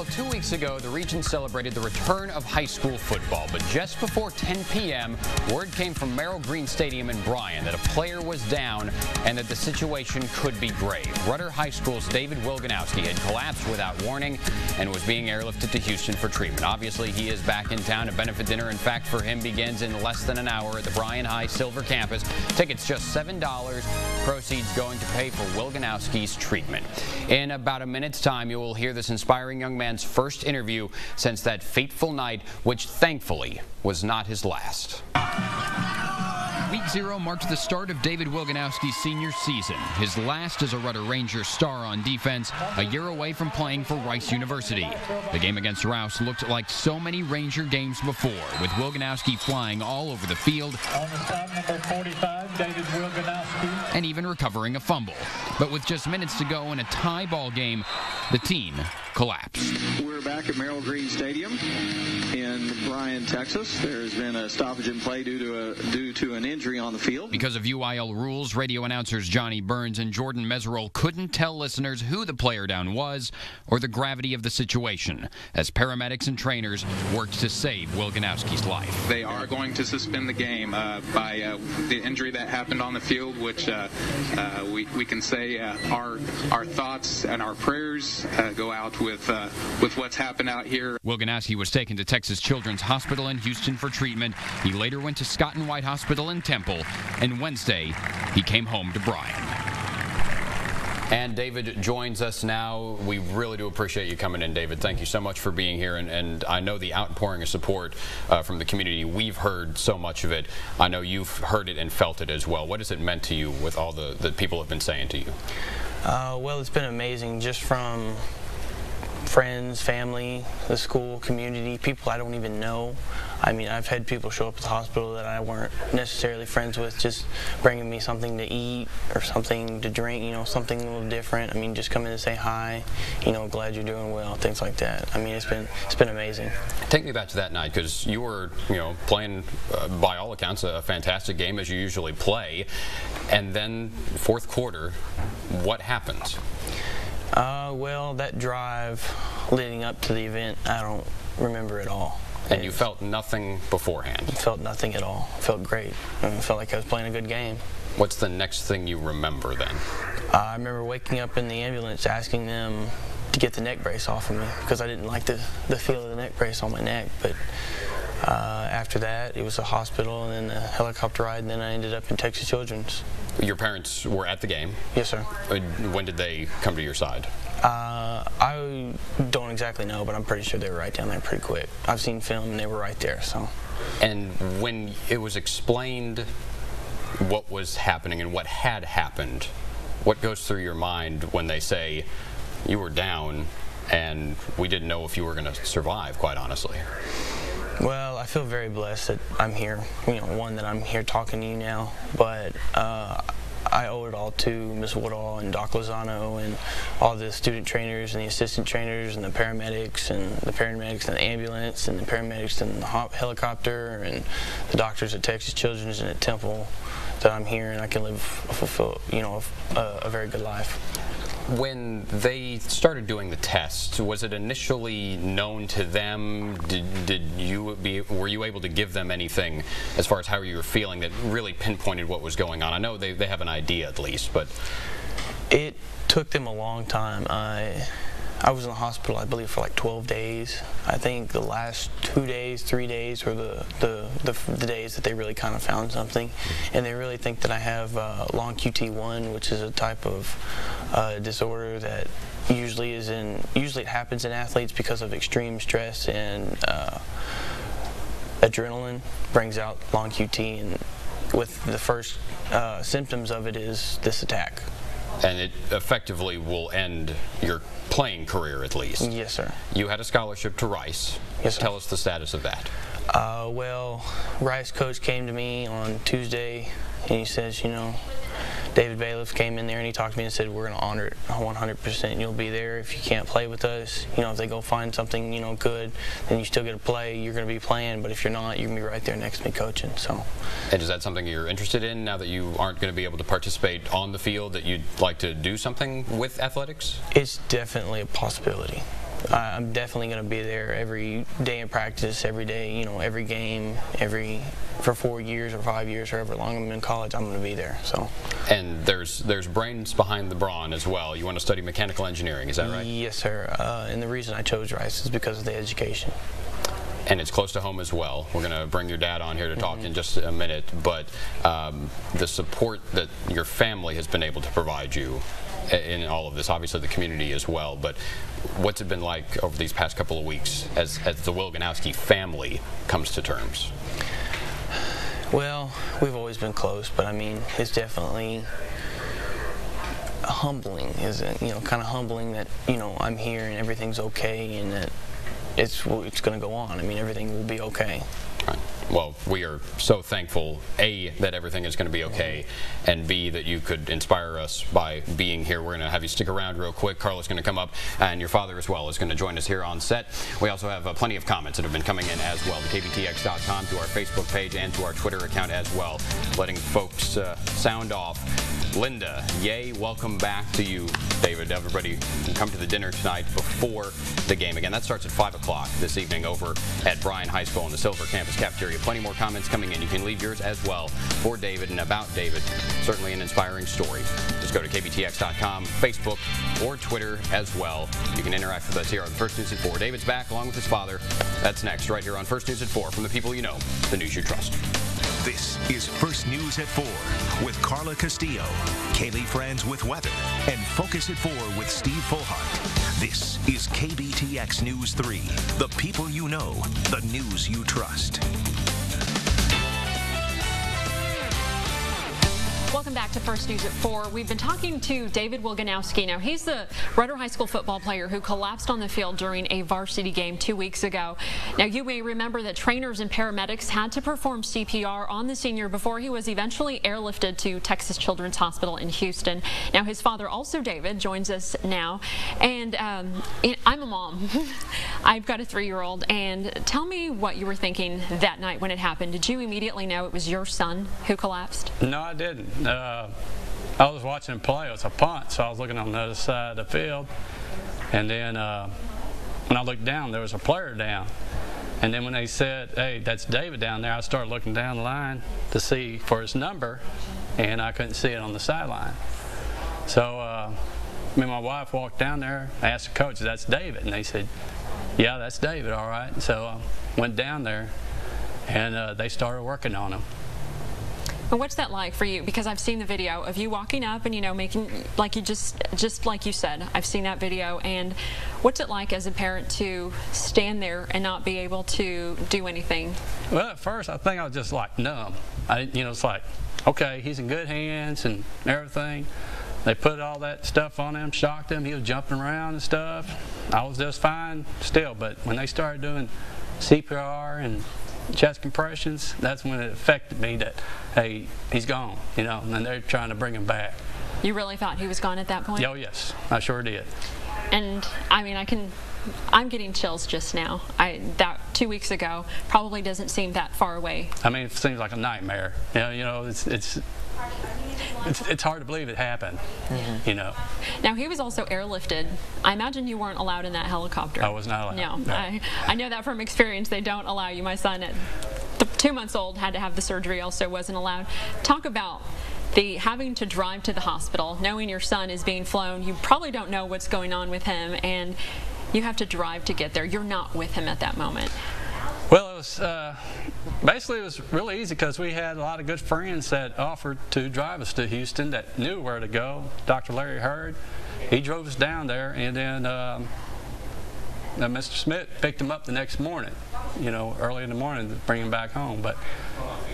Well, 2 weeks ago, the region celebrated the return of high school football, but just before 10 p.m., word came from Merrill Green Stadium in Bryan that a player was down and that the situation could be grave. Rudder High School's David Wilganowski had collapsed without warning and was being airlifted to Houston for treatment. Obviously, he is back in town. A benefit dinner, in fact, for him begins in less than an hour at the Bryan High Silver Campus. Tickets just $7. Proceeds going to pay for Wilganowski's treatment. In about a minute's time, you will hear this inspiring young man's first interview since that fateful night, which thankfully was not his last. Week 0 marks the start of David Wilganowski's senior season, his last as a Rudder Ranger star on defense, a year away from playing for Rice University. The game against Rouse looked like so many Ranger games before, with Wilganowski flying all over the field. On the stop, number 45, David Wilganowski. And even recovering a fumble. But with just minutes to go in a tie ball game, the team collapsed. We're back at Merrill Green Stadium in Bryan, Texas. There's been a stoppage in play due to an injury on the field. Because of UIL rules, radio announcers Johnny Burns and Jordan Meserelle couldn't tell listeners who the player down was or the gravity of the situation, as paramedics and trainers worked to save Wilganowski's life. They are going to suspend the game by the injury that happened on the field, which we can say our thoughts and our prayers go out with what's happened out here. Wilganowski was taken to Texas Children's Hospital in Houston for treatment. He later went to Scott and White Hospital in Temple, and Wednesday he came home to Bryan. And David joins us now. We really do appreciate you coming in, David. Thank you so much for being here. And I know the outpouring of support from the community. We've heard so much of it. I know you've heard it and felt it as well. What has it meant to you with all the people have been saying to you? Well, it's been amazing, just from friends, family, the school, community, people I don't even know. I mean, I've had people show up at the hospital that I weren't necessarily friends with, just bringing me something to eat or something to drink, you know, something a little different. I mean, just coming to say hi, you know, glad you're doing well, things like that. I mean, it's been amazing. Take me back to that night, because you were, you know, playing by all accounts a fantastic game as you usually play, and then fourth quarter, what happens? Well, that drive leading up to the event, I don't remember at all. And you felt nothing beforehand? I felt nothing at all. I felt great. I felt like I was playing a good game. What's the next thing you remember then? I remember waking up in the ambulance asking them to get the neck brace off of me, because I didn't like the feel of the neck brace on my neck. But after that, it was a hospital and then a helicopter ride, and then I ended up in Texas Children's. Your parents were at the game? Yes, sir. When did they come to your side? I don't exactly know, but I'm pretty sure they were right down there pretty quick. I've seen film, and they were right there. So. And when it was explained what was happening and what had happened, what goes through your mind when they say you were down and we didn't know if you were going to survive, quite honestly? Well, I feel very blessed that I'm here, you know, one, that I'm here talking to you now, but I owe it all to Ms. Woodall and Doc Lozano and all the student trainers and the assistant trainers and the paramedics and the ambulance and the paramedics and the helicopter and the doctors at Texas Children's and at Temple, that I'm here and I can live a fulfilled, you know, a very good life. When they started doing the tests, was it initially known to them? Were you able to give them anything as far as how you were feeling that really pinpointed what was going on? I know they have an idea at least, but it took them a long time. I was in the hospital, I believe, for like 12 days. I think the last 2 days, 3 days were the days that they really kind of found something. And they really think that I have long QT1, which is a type of disorder that usually it happens in athletes because of extreme stress, and adrenaline brings out long QT, and with the first symptoms of it is this attack. And it effectively will end your playing career, at least. Yes, sir. You had a scholarship to Rice. Yes, sir. Tell us the status of that. Well, Rice coach came to me on Tuesday, and he says, you know, David Bailiff came in there and he talked to me and said, we're going to honor it 100%. You'll be there. If you can't play with us, you know, if they go find something, you know, good, then you still get to play. You're going to be playing, but if you're not, you're going to be right there next to me coaching. So. And is that something you're interested in now that you aren't going to be able to participate on the field, that you'd like to do something with athletics? It's definitely a possibility. I'm definitely going to be there every day in practice, every day, you know, every game, for 4 years or 5 years, however long I'm in college, I'm going to be there. So. And there's brains behind the brawn as well. You want to study mechanical engineering, is that right? Yes, sir. And the reason I chose Rice is because of the education. And it's close to home as well. We're going to bring your dad on here to talk in just a minute, but the support that your family has been able to provide you in all of this, obviously the community as well, but what's it been like over these past couple of weeks as the Wilganowski family comes to terms? Well, we've always been close, but I mean, it's definitely humbling, isn't it? You know, kind of humbling that, you know, I'm here and everything's okay and that it's going to go on. I mean, everything will be okay. Right. Well, we are so thankful, A, that everything is going to be okay, and B, that you could inspire us by being here. We're going to have you stick around real quick. Carla's going to come up, and your father as well is going to join us here on set. We also have plenty of comments that have been coming in as well, to KBTX.com, to our Facebook page, and to our Twitter account as well, letting folks sound off. Linda, yay, welcome back to you, David. Everybody can come to the dinner tonight before the game. Again, that starts at 5 o'clock this evening over at Bryan High School in the Silver Campus Cafeteria. Plenty more comments coming in. You can leave yours as well for David and about David. Certainly an inspiring story. Just go to KBTX.com, Facebook, or Twitter as well. You can interact with us here on First News at 4. David's back along with his father. That's next right here on First News at 4 from the people you know, the news you trust. This is First News at 4 with Carla Castillo, Kaylee Franz with weather, and Focus at 4 with Steve Fulhart. This is KBTX News 3, the people you know, the news you trust. Welcome back to First News at 4. We've been talking to David Wilganowski. Now, he's the Rudder High School football player who collapsed on the field during a varsity game 2 weeks ago. Now, you may remember that trainers and paramedics had to perform CPR on the senior before he was eventually airlifted to Texas Children's Hospital in Houston. Now, his father, also David, joins us now. And I'm a mom. I've got a 3-year-old. And tell me what you were thinking that night when it happened. Did you immediately know it was your son who collapsed? No, I didn't. I was watching him play. It was a punt, so I was looking on the other side of the field. And then when I looked down, there was a player down. And then when they said, hey, that's David down there, I started looking down the line to see for his number, and I couldn't see it on the sideline. So me and my wife walked down there. I asked the coach, that's David. And they said, yeah, that's David, all right. And so I went down there, and they started working on him. And what's that like for you? Because I've seen the video of you walking up and, you know, making, like you just like you said, I've seen that video. And what's it like as a parent to stand there and not be able to do anything? Well, at first, I think I was just like numb. You know, it's like, okay, he's in good hands and everything. They put all that stuff on him, shocked him. He was jumping around and stuff. I was just fine still. But when they started doing CPR and chest compressions, that's when it affected me that, hey, he's gone, you know, and they're trying to bring him back. You really thought he was gone at that point? Oh, yes, I sure did. And, I mean, I'm getting chills just now. That 2 weeks ago probably doesn't seem that far away. I mean, it seems like a nightmare. You know, it's hard to believe it happened, you know. Now, he was also airlifted. I imagine you weren't allowed in that helicopter. I was not allowed. No. I know that from experience. They don't allow you. My son at 2 months old had to have the surgery, also wasn't allowed. Talk about the having to drive to the hospital, knowing your son is being flown. You probably don't know what's going on with him, and you have to drive to get there. You're not with him at that moment. Well, it was basically it was really easy because we had a lot of good friends that offered to drive us to Houston that knew where to go. Dr. Larry Heard, he drove us down there, and then Mr. Smith picked him up the next morning, you know, early in the morning to bring him back home. But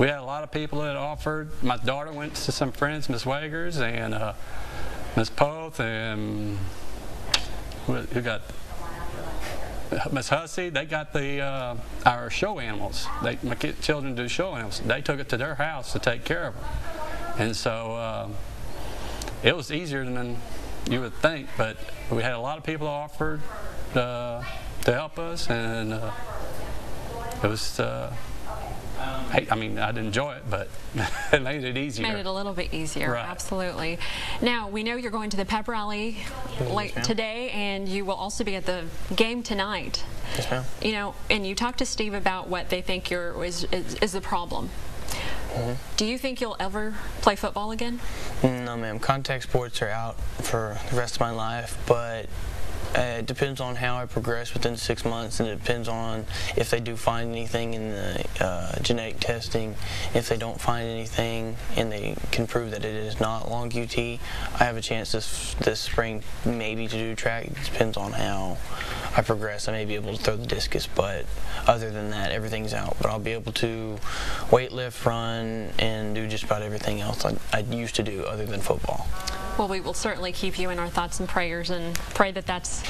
we had a lot of people that offered. My daughter went to some friends, Miss Wagers and Miss Poth, and who got Miss Hussey. They got the our show animals. My children do show animals. They took it to their house to take care of them, and so it was easier than you would think. But we had a lot of people offered to help us, and it was I'd enjoy it, but it made it easier. Made it a little bit easier, right. Absolutely. Now, we know you're going to the pep rally late today, and you will also be at the game tonight. Yes, ma'am. You know, and you talked to Steve about what they think is the problem. Mm-hmm. Do you think you'll ever play football again? No, ma'am. Contact sports are out for the rest of my life, but it depends on how I progress within 6 months, and it depends on if they do find anything in the genetic testing. If they don't find anything and they can prove that it is not long QT, I have a chance this spring maybe to do track. It depends on how I progress. I may be able to throw the discus, but other than that, everything's out. But I'll be able to weight lift, run, and do just about everything else I used to do other than football. Well, we will certainly keep you in our thoughts and prayers and pray that that's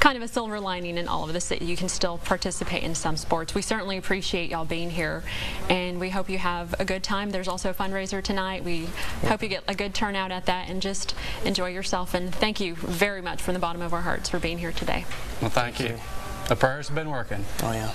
kind of a silver lining in all of this, that you can still participate in some sports. We certainly appreciate y'all being here, and we hope you have a good time. There's also a fundraiser tonight. We hope you get a good turnout at that and just enjoy yourself. And thank you very much from the bottom of our hearts for being here today. Well, thank you. The prayers have been working. Oh, yeah.